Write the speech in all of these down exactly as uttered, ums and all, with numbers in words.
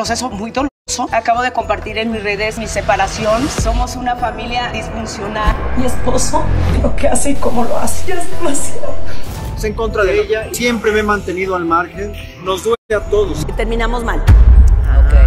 proceso muy doloroso. Acabo de compartir en mis redes mi separación. Somos una familia disfuncional. Mi esposo, lo que hace y cómo lo hace, es demasiado. Es en contra de ella. Siempre me he mantenido al margen. Nos duele a todos. Terminamos mal. Okay.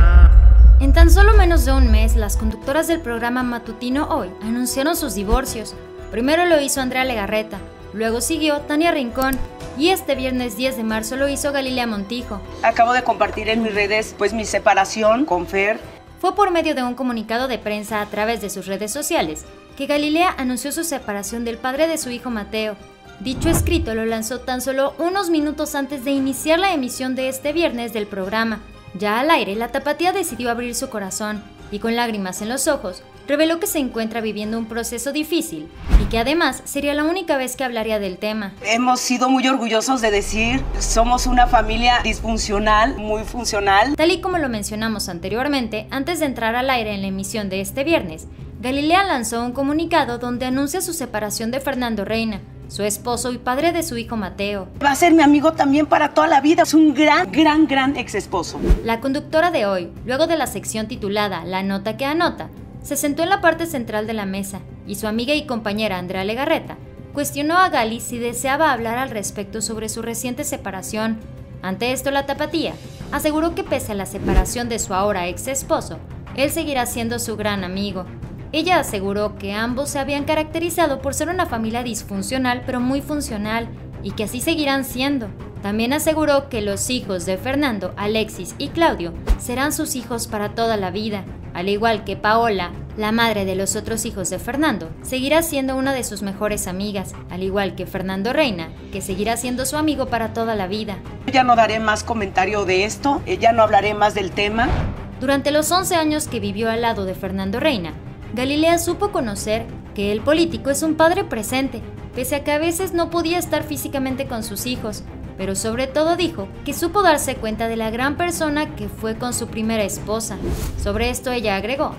En tan solo menos de un mes, las conductoras del programa Matutino Hoy anunciaron sus divorcios. Primero lo hizo Andrea Legarreta, luego siguió Tania Rincón. Y este viernes diez de marzo lo hizo Galilea Montijo. Acabo de compartir en mis redes pues mi separación con Fer. Fue por medio de un comunicado de prensa a través de sus redes sociales que Galilea anunció su separación del padre de su hijo Mateo. Dicho escrito lo lanzó tan solo unos minutos antes de iniciar la emisión de este viernes del programa. Ya al aire, la tapatía decidió abrir su corazón y con lágrimas en los ojos reveló que se encuentra viviendo un proceso difícil y que además sería la única vez que hablaría del tema. Hemos sido muy orgullosos de decir, somos una familia disfuncional, muy funcional. Tal y como lo mencionamos anteriormente, antes de entrar al aire en la emisión de este viernes, Galilea lanzó un comunicado donde anuncia su separación de Fernando Reina, su esposo y padre de su hijo Mateo. Va a ser mi amigo también para toda la vida, es un gran, gran, gran ex esposo. La conductora de Hoy, luego de la sección titulada La nota que anota, se sentó en la parte central de la mesa y su amiga y compañera Andrea Legarreta cuestionó a Gali si deseaba hablar al respecto sobre su reciente separación. Ante esto, la tapatía aseguró que pese a la separación de su ahora ex esposo, él seguirá siendo su gran amigo. Ella aseguró que ambos se habían caracterizado por ser una familia disfuncional pero muy funcional y que así seguirán siendo. También aseguró que los hijos de Fernando, Alexis y Claudio serán sus hijos para toda la vida. Al igual que Paola, la madre de los otros hijos de Fernando, seguirá siendo una de sus mejores amigas, al igual que Fernando Reina, que seguirá siendo su amigo para toda la vida. Ya no daré más comentario de esto, ya no hablaré más del tema. Durante los once años que vivió al lado de Fernando Reina, Galilea supo conocer que el político es un padre presente, pese a que a veces no podía estar físicamente con sus hijos, pero sobre todo dijo que supo darse cuenta de la gran persona que fue con su primera esposa. Sobre esto ella agregó,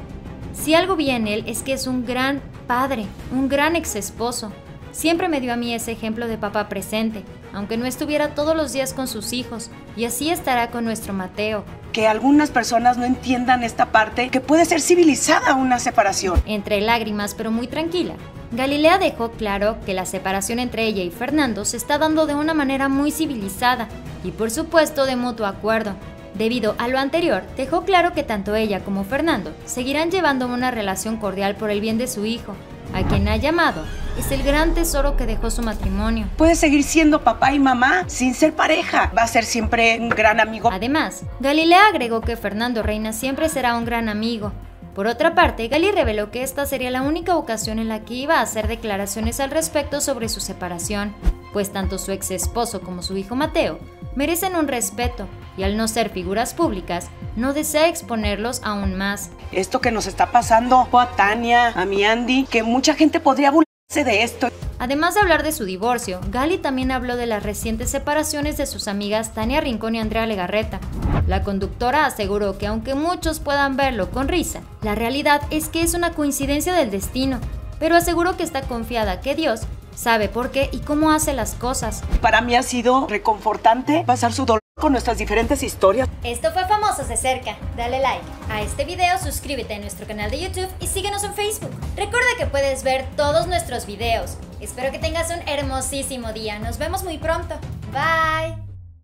si algo vi en él es que es un gran padre, un gran ex esposo. Siempre me dio a mí ese ejemplo de papá presente, aunque no estuviera todos los días con sus hijos, y así estará con nuestro Mateo. Que algunas personas no entiendan esta parte, que puede ser civilizada una separación. Entre lágrimas, pero muy tranquila, Galilea dejó claro que la separación entre ella y Fernando se está dando de una manera muy civilizada y por supuesto de mutuo acuerdo. Debido a lo anterior, dejó claro que tanto ella como Fernando seguirán llevando una relación cordial por el bien de su hijo, a quien ha llamado es el gran tesoro que dejó su matrimonio. Puede seguir siendo papá y mamá sin ser pareja, va a ser siempre un gran amigo. Además, Galilea agregó que Fernando Reina siempre será un gran amigo. Por otra parte, Gali reveló que esta sería la única ocasión en la que iba a hacer declaraciones al respecto sobre su separación, pues tanto su ex esposo como su hijo Mateo merecen un respeto y al no ser figuras públicas, no desea exponerlos aún más. Esto que nos está pasando a Tania, a mi Andy, que mucha gente podría burlarse de esto. Además de hablar de su divorcio, Gali también habló de las recientes separaciones de sus amigas Tania Rincón y Andrea Legarreta. La conductora aseguró que aunque muchos puedan verlo con risa, la realidad es que es una coincidencia del destino, pero aseguró que está confiada que Dios sabe por qué y cómo hace las cosas. Para mí ha sido reconfortante pasar su dolor con nuestras diferentes historias. Esto fue Famosos de Cerca. Dale like a este video, suscríbete a nuestro canal de YouTube y síguenos en Facebook. Recuerda que puedes ver todos nuestros videos. Espero que tengas un hermosísimo día. Nos vemos muy pronto. Bye.